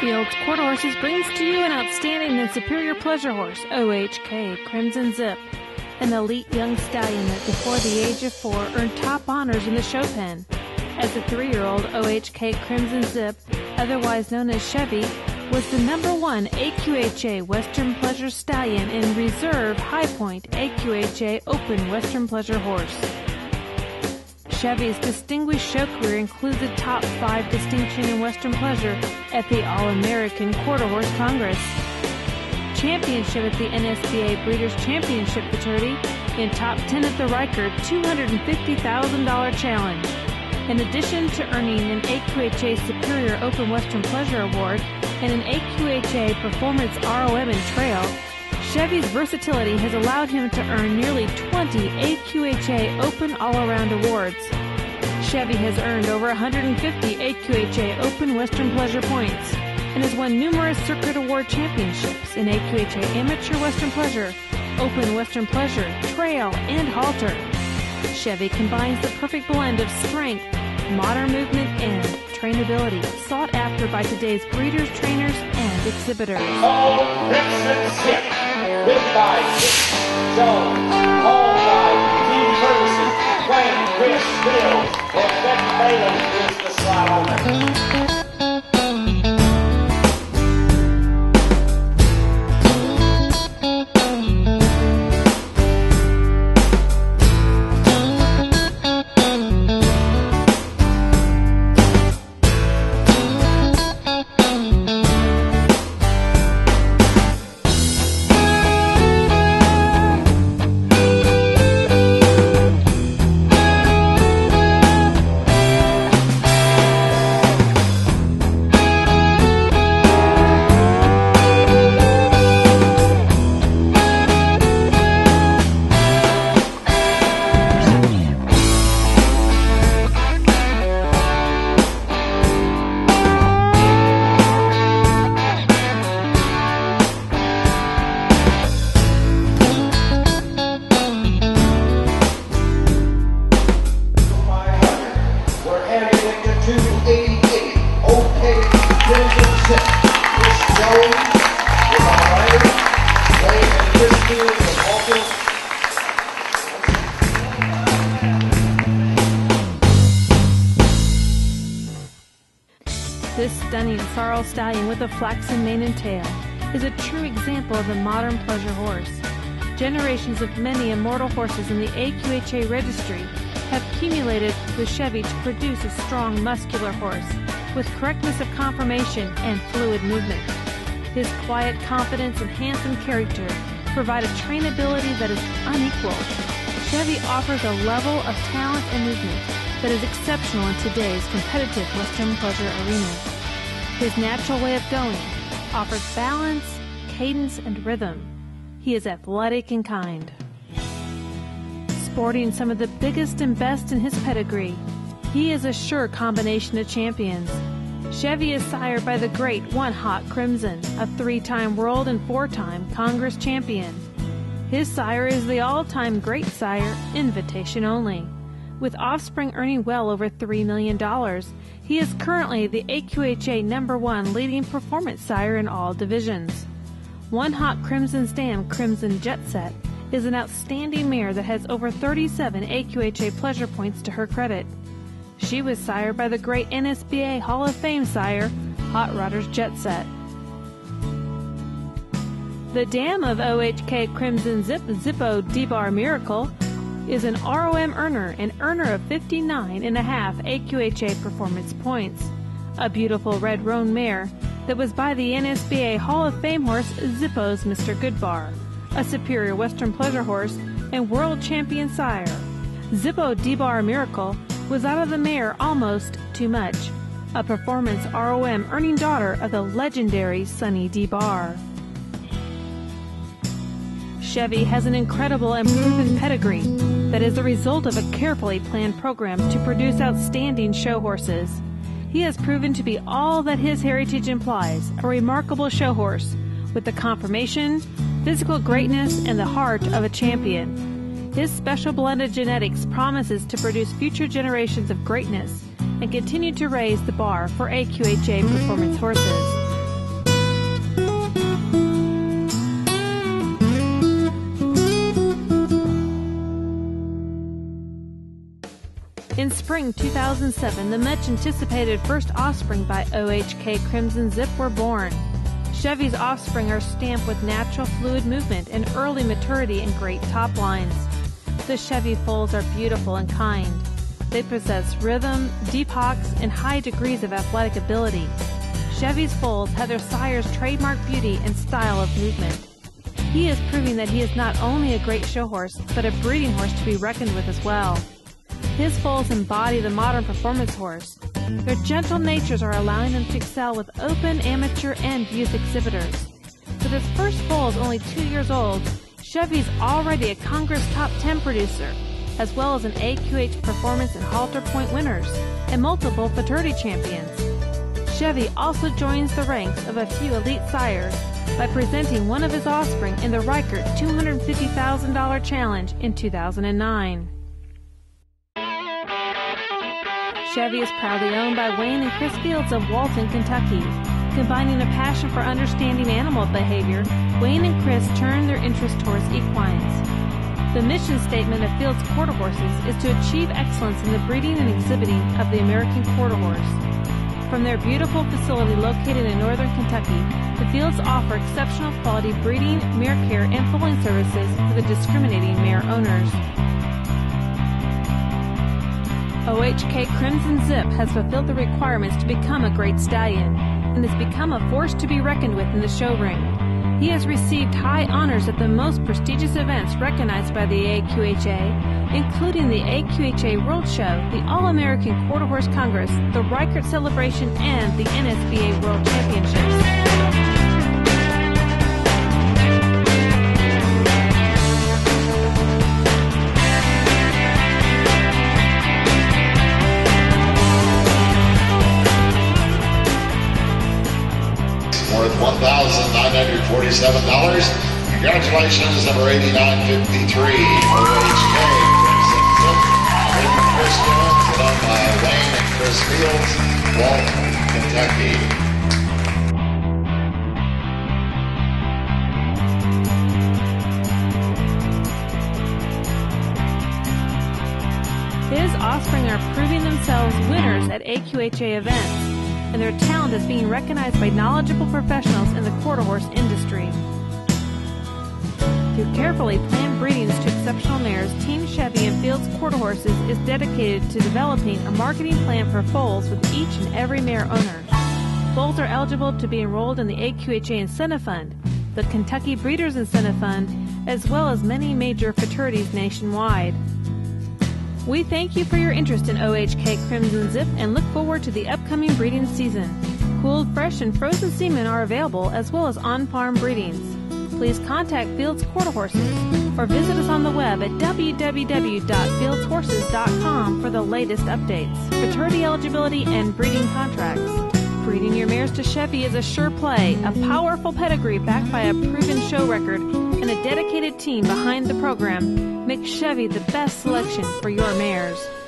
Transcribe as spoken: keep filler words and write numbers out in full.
Fields Quarter Horses brings to you an outstanding and superior pleasure horse, O H K Krymsun Zip, an elite young stallion that before the age of four earned top honors in the show pen. As a three-year-old, O H K Krymsun Zip, otherwise known as Chevy, was the number one A Q H A Western Pleasure Stallion and Reserve High Point A Q H A Open Western Pleasure Horse. Chevy's distinguished show career includes a top five distinction in Western Pleasure at the All-American Quarter Horse Congress, championship at the N S B A Breeders' Championship Maturity, and top ten at the Reichert two hundred fifty thousand dollars Challenge. In addition to earning an A Q H A Superior Open Western Pleasure Award and an A Q H A Performance R O M and Trail, Chevy's versatility has allowed him to earn nearly twenty A Q H A Open All-Around Awards. Chevy has earned over one hundred fifty A Q H A Open Western Pleasure points and has won numerous circuit award championships in A Q H A Amateur Western Pleasure, Open Western Pleasure, Trail, and Halter. Chevy combines the perfect blend of strength, modern movement, and trainability, sought after by today's breeders, trainers, and exhibitors. All Krymsun Zip, written by Chris Jones, owned by Dean Ferguson, Wayne, Chris Fields, and Ben Bailey is the slide owner. This stunning sorrel stallion with a flaxen mane and tail is a true example of the modern pleasure horse. Generations of many immortal horses in the A Q H A registry have accumulated with Chevy to produce a strong, muscular horse with correctness of conformation and fluid movement. His quiet confidence and handsome character provide a trainability that is unequal. Chevy offers a level of talent and movement that is exceptional in today's competitive Western Pleasure arena. His natural way of going offers balance, cadence, and rhythm. He is athletic and kind. Sporting some of the biggest and best in his pedigree, he is a sure combination of champions. Chevy is sired by the great One Hot Krymsun, a three-time world and four-time Congress champion. His sire is the all-time great sire, Invitation Only. With offspring earning well over three million dollars, he is currently the A Q H A number one leading performance sire in all divisions. One Hot Krymsun's dam, Krymsun Jet Set, is an outstanding mare that has over thirty-seven A Q H A pleasure points to her credit. She was sired by the great N S B A Hall of Fame sire, Hot Rodder's Jet Set. The dam of O H K Krymsun Zip, Zippo D-Bar Miracle, is an R O M earner and earner of fifty-nine and a half A Q H A performance points. A beautiful red roan mare that was by the N S B A Hall of Fame horse Zippo's Mister Goodbar, a superior Western pleasure horse and world champion sire. Zippo D-Bar Miracle was out of the mare almost too much, a performance R O M earning daughter of the legendary Sonny D-Bar. Chevy has an incredible and proven pedigree that is the result of a carefully planned program to produce outstanding show horses. He has proven to be all that his heritage implies, a remarkable show horse with the conformation, physical greatness, and the heart of a champion. His special blend of genetics promises to produce future generations of greatness and continue to raise the bar for A Q H A performance horses. spring two thousand seven, the much-anticipated first offspring by O H K Krymsun Zip were born. Chevy's offspring are stamped with natural fluid movement and early maturity and great top lines. The Chevy foals are beautiful and kind. They possess rhythm, deep hocks, and high degrees of athletic ability. Chevy's foals have their sire's trademark beauty and style of movement. He is proving that he is not only a great show horse, but a breeding horse to be reckoned with as well. His foals embody the modern performance horse. Their gentle natures are allowing them to excel with open, amateur, and youth exhibitors. With his first foal is only two years old, Chevy's already a Congress Top ten producer, as well as an A Q H performance and halter point winners, and multiple fraternity champions. Chevy also joins the ranks of a few elite sires by presenting one of his offspring in the Reichert two hundred fifty thousand dollar challenge in two thousand nine. Chevy is proudly owned by Wayne and Chris Fields of Walton, Kentucky. Combining a passion for understanding animal behavior, Wayne and Chris turned their interest towards equines. The mission statement of Fields Quarter Horses is to achieve excellence in the breeding and exhibiting of the American quarter horse. From their beautiful facility located in northern Kentucky, the Fields offer exceptional quality breeding, mare care, and foaling services for the discriminating mare owners. O H K Krymsun Zip has fulfilled the requirements to become a great stallion and has become a force to be reckoned with in the show ring. He has received high honors at the most prestigious events recognized by the A Q H A, including the A Q H A World Show, the All-American Quarter Horse Congress, the Reichert Celebration, and the N S B A World Championships. one thousand nine hundred forty-seven dollars. Congratulations, number eighty-nine fifty-three, O H K Krymsun Zip. Chris Fields, put on by Wayne and Chris Fields, Walton, Kentucky. His offspring are proving themselves winners at A Q H A events, and their talent is being recognized by knowledgeable professionals in the quarter horse industry. Through carefully planned breedings to exceptional mares, Team Chevy and Fields Quarter Horses is dedicated to developing a marketing plan for foals with each and every mare owner. Foals are eligible to be enrolled in the A Q H A Incentive Fund, the Kentucky Breeders Incentive Fund, as well as many major fraternities nationwide. We thank you for your interest in O H K Krymsun Zip and look forward to the upcoming breeding season. Cooled, fresh, and frozen semen are available, as well as on-farm breedings. Please contact Fields Quarter Horses or visit us on the web at w w w dot fields horses dot com for the latest updates, fraternity eligibility, and breeding contracts. Breeding your mares to Chevy is a sure play, a powerful pedigree backed by a proven show record and a dedicated team behind the program. Make Chevy the best selection for your mares.